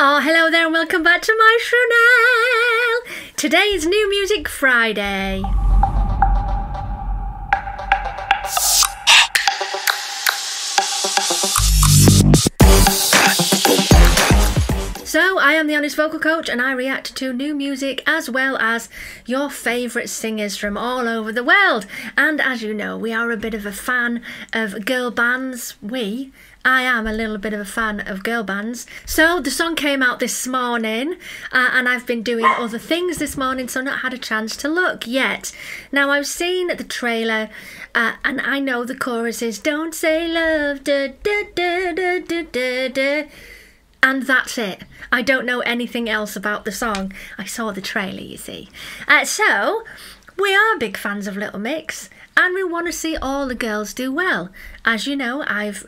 Oh, hello there and welcome back to my channel. Today is New Music Friday. So, I am the Honest Vocal Coach and I react to new music as well as your favourite singers from all over the world. And as you know, we are a bit of a fan of girl bands. I am a little bit of a fan of girl bands. So, the song came out this morning and I've been doing other things this morning, so I've not had a chance to look yet. Now, I've seen the trailer and I know the chorus is "Don't Say Love, da da da da da da da." And that's it. I don't know anything else about the song. I saw the trailer, you see. So, we are big fans of Little Mix and we want to see all the girls do well. As you know, I've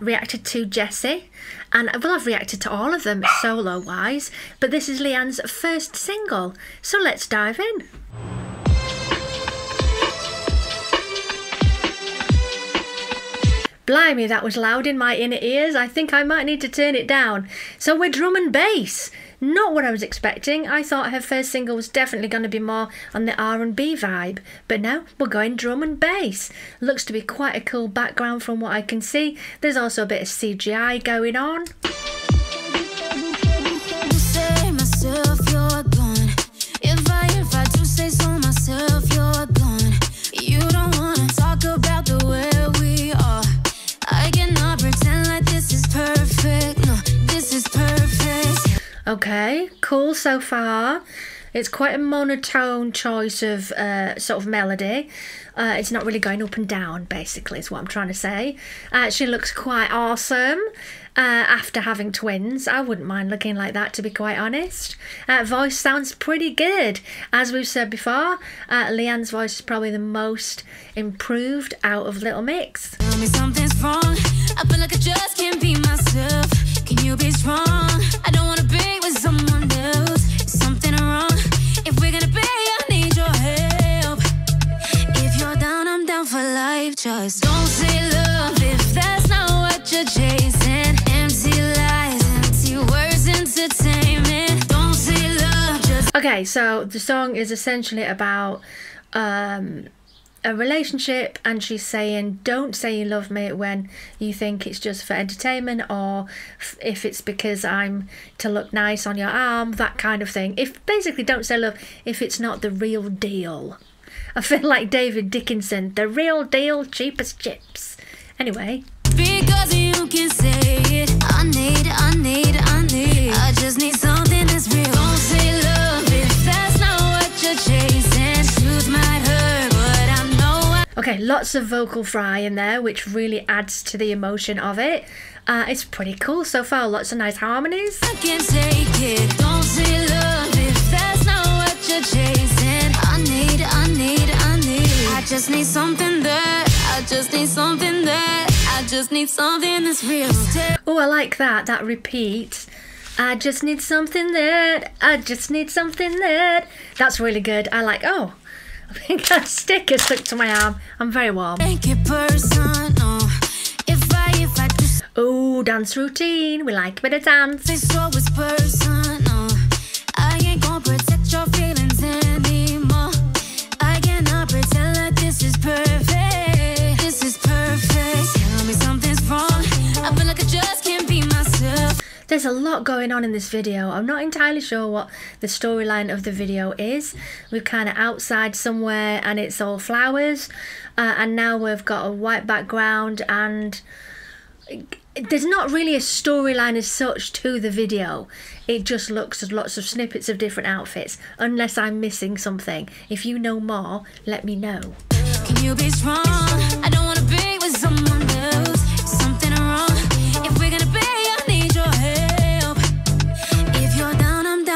reacted to Jessie and I've reacted to all of them solo-wise, but this is Leigh-Anne's first single. So let's dive in. Blimey, that was loud in my inner ears. I think I might need to turn it down. So we're drum and bass. Not what I was expecting. I thought her first single was definitely going to be more on the R&B vibe. But no, we're going drum and bass. Looks to be quite a cool background from what I can see. There's also a bit of CGI going on. Okay, cool so far. It's quite a monotone choice of sort of melody. It's not really going up and down, basically, is what I'm trying to say. She looks quite awesome after having twins. I wouldn't mind looking like that, to be quite honest. Voice sounds pretty good. As we've said before, Leigh-Anne's voice is probably the most improved out of Little Mix. Tell me something's wrong. I feel like I just can't be myself. Can you be strong? I don't want to be with someone else. Something wrong. If we're gonna be, I need your help. If you're down, I'm down for life. Just don't say love if that's not what you're chasing. Empty lies, empty words, entertainment. Don't say love, just... Okay, so the song is essentially about a relationship, and she's saying don't say you love me when you think it's just for entertainment, or if it's because I'm to look nice on your arm, that kind of thing. If basically don't say love if it's not the real deal. I feel like David Dickinson, the real deal, cheap as chips. Anyway, because you can say it, I just need something that's real. Don't say love if that's not what you're chasing. Truth might hurt. Okay, lots of vocal fry in there, which really adds to the emotion of it. It's pretty cool so far, lots of nice harmonies. I can take it, don't say love if that's not what you're chasing. I just need something that, I just need something that's real. Oh, I like that repeat. I just need something that, That's really good, I like, oh. I think that stick is stuck to my arm. I'm very warm. Oh, dance routine. We like a bit of dance. It's always personal. I ain't gonna protect your feelings anymore. I cannot pretend that this is perfect. This is perfect. Tell me something's wrong. I feel like I just can't be myself. There's a lot going on in this video. I'm not entirely sure what the storyline of the video is. We're kind of outside somewhere and it's all flowers. And now we've got a white background and there's not really a storyline as such to the video. It just looks at lots of snippets of different outfits. Unless I'm missing something. If you know more, let me know. Can you be strong? I don't want to be with someone else. Something wrong. If we're gonna be,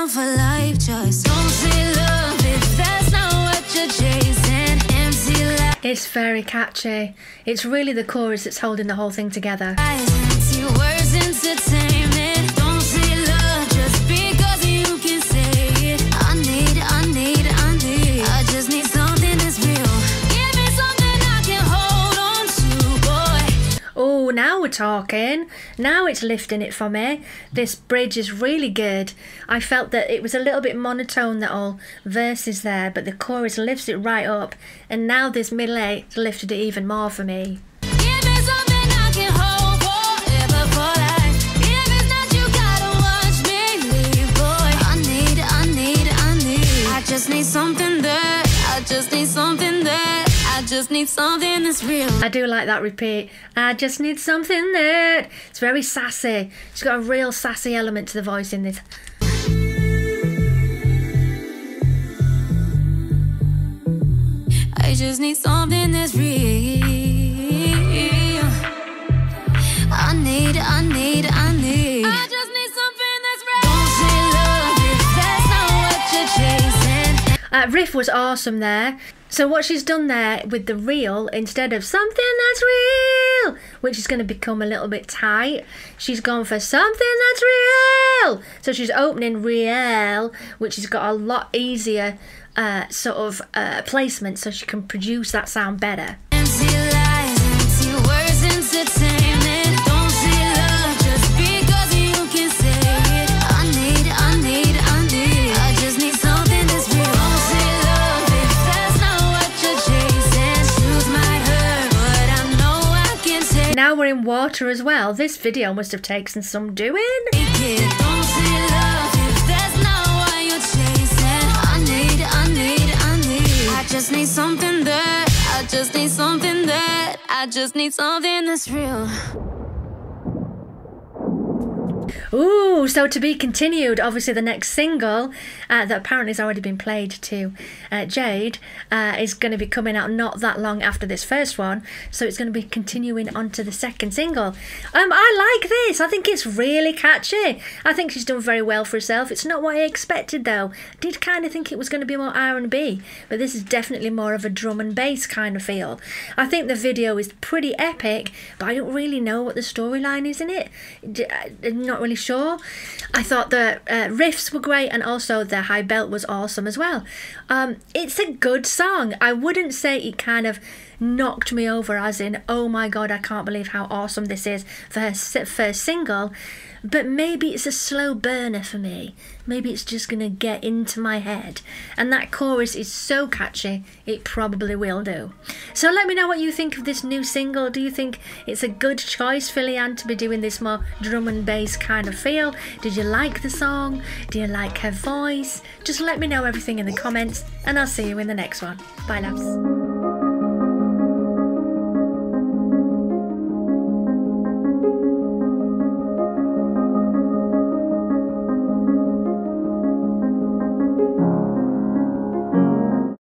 for life, just don't say love if that's not what you're chasing. Empty life. It's very catchy. It's really the chorus that's holding the whole thing together. Empty words, entertainment. Don't say love just because you can say it. I just need something that's real. Give me something I can hold on to, boy. Oh, now we're talking. Now it's lifting it for me. This bridge is really good. I felt that it was a little bit monotone, that all verses there, but the chorus lifts it right up, and now this middle eight lifted it even more for me. I just need something that's real. I do like that repeat. I just need something that... It's very sassy. It's got a real sassy element to the voice in this. I just need something that's real. I need. I just need something that's real. Don't say love if that's not what you're chasing. That riff was awesome there. So what she's done there with the real, instead of something that's real, which is going to become a little bit tight, she's gone for something that's real. So she's opening real, which has got a lot easier sort of placement, so she can produce that sound better. Empty lies, empty words, entertainment. Don't see love just because you can say it. I need. I just need something that's real. Don't see love if that's not what you're chasing. Shoes might hurt, but I know I can take it. Now we're in water as well. This video must have taken some doing. Don't see love if that's not what you're chasing. I need. I just need something that's real. Ooh, so to be continued, obviously the next single that apparently has already been played to Jade is going to be coming out not that long after this first one, so it's going to be continuing on to the second single. I like this. I think it's really catchy. I think she's done very well for herself. It's not what I expected though. I did kind of think it was going to be more R&B, but this is definitely more of a drum and bass kind of feel. I think the video is pretty epic, but I don't really know what the storyline is in it. I'm not really sure. I thought the riffs were great, and also the high belt was awesome as well. It's a good song. I wouldn't say it kind of knocked me over as in, oh my god, I can't believe how awesome this is for her first single, but maybe it's a slow burner for me. Maybe it's just gonna get into my head, and that chorus is so catchy it probably will do. So let me know what you think of this new single. Do you think it's a good choice for Leigh-Anne to be doing this more drum and bass kind of feel? Did you like the song? Do you like her voice? Just let me know everything in the comments, and I'll see you in the next one. Bye loves.